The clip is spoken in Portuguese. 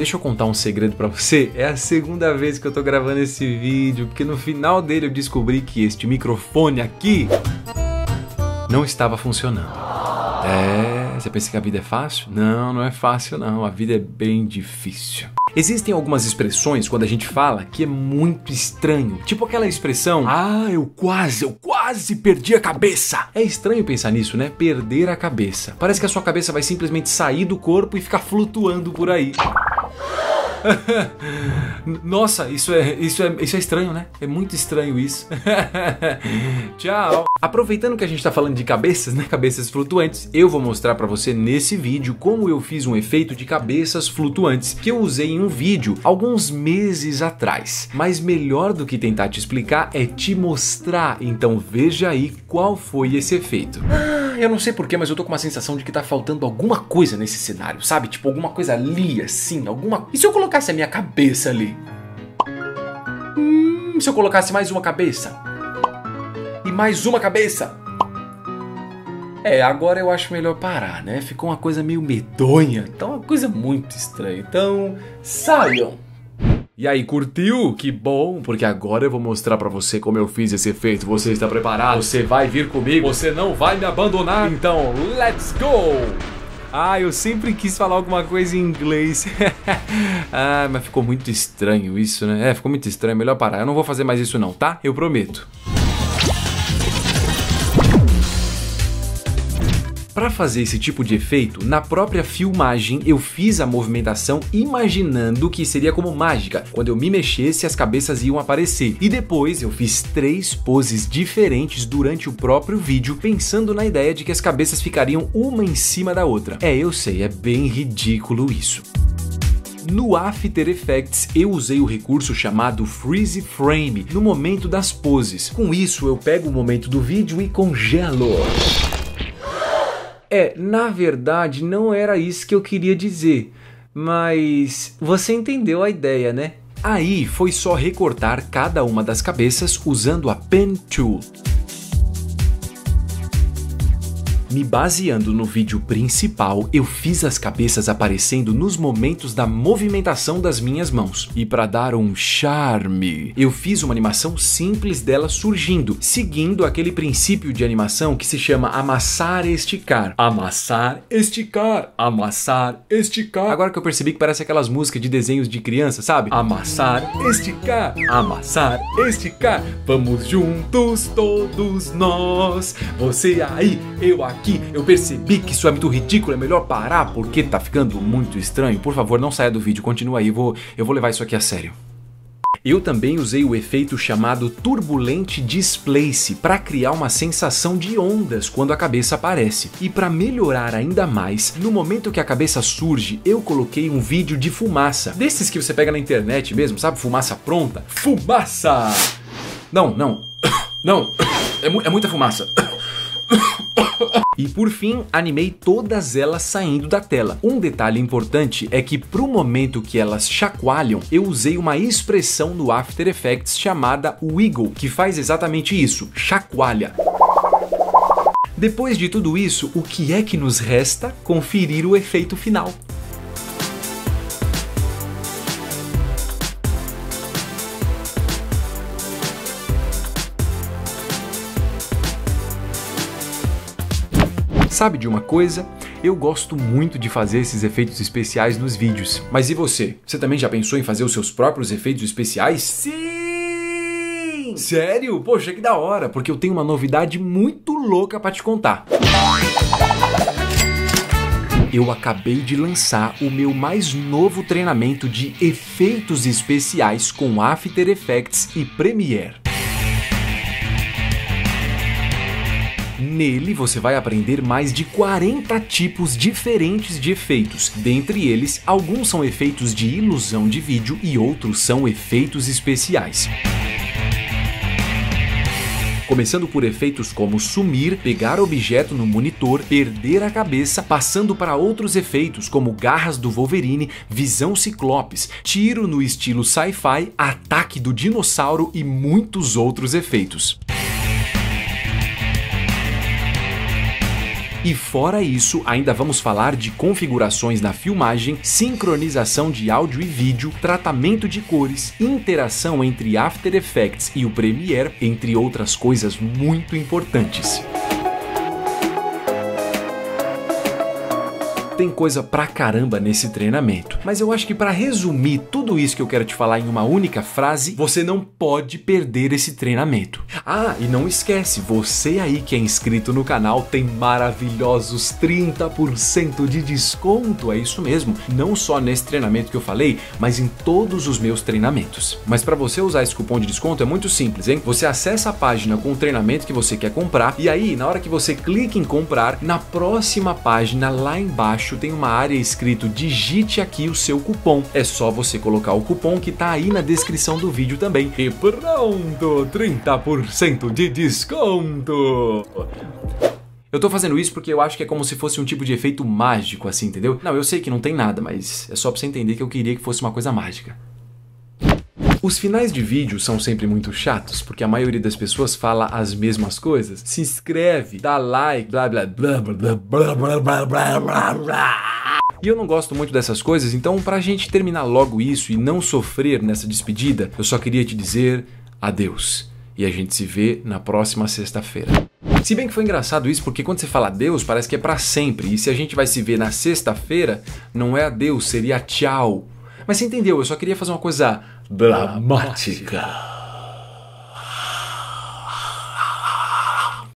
Deixa eu contar um segredo pra você, é a segunda vez que eu tô gravando esse vídeo, porque no final dele eu descobri que este microfone aqui não estava funcionando. É, você pensa que a vida é fácil? Não, não é fácil não, a vida é bem difícil. Existem algumas expressões quando a gente fala que é muito estranho, tipo aquela expressão, ah, eu quase perdi a cabeça. É estranho pensar nisso, né? Perder a cabeça. Parece que a sua cabeça vai simplesmente sair do corpo e ficar flutuando por aí. Nossa, isso é estranho, né? É muito estranho isso. Tchau. Aproveitando que a gente tá falando de cabeças, né? Cabeças flutuantes, eu vou mostrar pra você nesse vídeo como eu fiz um efeito de cabeças flutuantes que eu usei em um vídeo alguns meses atrás. Mas melhor do que tentar te explicar é te mostrar. Então veja aí qual foi esse efeito. Eu não sei porquê, mas eu tô com uma sensação de que tá faltando alguma coisa nesse cenário, sabe? Tipo, alguma coisa ali, assim, alguma... E se eu colocasse a minha cabeça ali? Se eu colocasse mais uma cabeça? E mais uma cabeça? É, agora eu acho melhor parar, né? Ficou uma coisa meio medonha, então uma coisa muito estranha. Então, saiam! E aí, curtiu? Que bom, porque agora eu vou mostrar pra você como eu fiz esse efeito. Você está preparado? Você vai vir comigo? Você não vai me abandonar? Então, let's go! Ah, eu sempre quis falar alguma coisa em inglês. Ah, mas ficou muito estranho isso, né? É, ficou muito estranho, melhor parar. Eu não vou fazer mais isso não, tá? Eu prometo. Para fazer esse tipo de efeito, na própria filmagem eu fiz a movimentação imaginando que seria como mágica. Quando eu me mexesse, as cabeças iam aparecer. E depois eu fiz 3 poses diferentes durante o próprio vídeo, pensando na ideia de que as cabeças ficariam uma em cima da outra. É, eu sei, é bem ridículo isso. No After Effects, eu usei o recurso chamado Freeze Frame no momento das poses. Com isso, eu pego o momento do vídeo e congelo. É, na verdade, não era isso que eu queria dizer, mas você entendeu a ideia, né? Aí foi só recortar cada uma das cabeças usando a Pen Tool. Me baseando no vídeo principal, eu fiz as cabeças aparecendo nos momentos da movimentação das minhas mãos. E para dar um charme, eu fiz uma animação simples delas surgindo, seguindo aquele princípio de animação que se chama amassar e esticar. Amassar, esticar, amassar, esticar. Agora que eu percebi que parece aquelas músicas de desenhos de criança, sabe? Amassar, esticar, amassar, esticar. Vamos juntos todos nós. Você aí, eu aqui. Eu percebi que isso é muito ridículo, é melhor parar porque tá ficando muito estranho. Por favor, não saia do vídeo, continua aí, eu vou levar isso aqui a sério. Eu também usei o efeito chamado Turbulent Displace para criar uma sensação de ondas quando a cabeça aparece. E para melhorar ainda mais, no momento que a cabeça surge, eu coloquei um vídeo de fumaça. Desses que você pega na internet mesmo, sabe? Fumaça pronta. Fumaça! Não, não. Não. É muita fumaça. E por fim, animei todas elas saindo da tela. Um detalhe importante é que pro momento que elas chacoalham, eu usei uma expressão no After Effects chamada Wiggle, que faz exatamente isso, chacoalha. Depois de tudo isso, o que é que nos resta? Conferir o efeito final. Sabe de uma coisa? Eu gosto muito de fazer esses efeitos especiais nos vídeos. Mas e você? Você também já pensou em fazer os seus próprios efeitos especiais? Sim! Sério? Poxa, que da hora! Porque eu tenho uma novidade muito louca pra te contar. Eu acabei de lançar o meu mais novo treinamento de efeitos especiais com After Effects e Premiere. Nele você vai aprender mais de 40 tipos diferentes de efeitos. Dentre eles, alguns são efeitos de ilusão de vídeo e outros são efeitos especiais. Começando por efeitos como sumir, pegar objeto no monitor, perder a cabeça, passando para outros efeitos como garras do Wolverine, visão ciclopes, tiro no estilo sci-fi, ataque do dinossauro e muitos outros efeitos. E fora isso, ainda vamos falar de configurações na filmagem, sincronização de áudio e vídeo, tratamento de cores, interação entre After Effects e o Premiere, entre outras coisas muito importantes. Tem coisa pra caramba nesse treinamento, mas eu acho que para resumir tudo isso que eu quero te falar em uma única frase, você não pode perder esse treinamento. Ah, e não esquece, você aí que é inscrito no canal tem maravilhosos 30% de desconto, é isso mesmo, não só nesse treinamento que eu falei, mas em todos os meus treinamentos. Mas para você usar esse cupom de desconto é muito simples, hein? Você acessa a página com o treinamento que você quer comprar e aí, na hora que você clica em comprar, na próxima página lá embaixo tem uma área escrito digite aqui o seu cupom, é só você colocar o cupom que tá aí na descrição do vídeo também e pronto, 30% de desconto. Eu tô fazendo isso porque eu acho que é como se fosse um tipo de efeito mágico assim, entendeu? Não, eu sei que não tem nada, mas é só pra você entender que eu queria que fosse uma coisa mágica. Os finais de vídeo são sempre muito chatos, porque a maioria das pessoas fala as mesmas coisas. Se inscreve, dá like, blá blá blá blá blá blá blá blá blá blá. E eu não gosto muito dessas coisas, então pra gente terminar logo isso e não sofrer nessa despedida, eu só queria te dizer adeus. E a gente se vê na próxima sexta-feira. Se bem que foi engraçado isso, porque quando você fala adeus, parece que é pra sempre. E se a gente vai se ver na sexta-feira, não é adeus, seria tchau. Mas você entendeu, eu só queria fazer uma coisa dramática.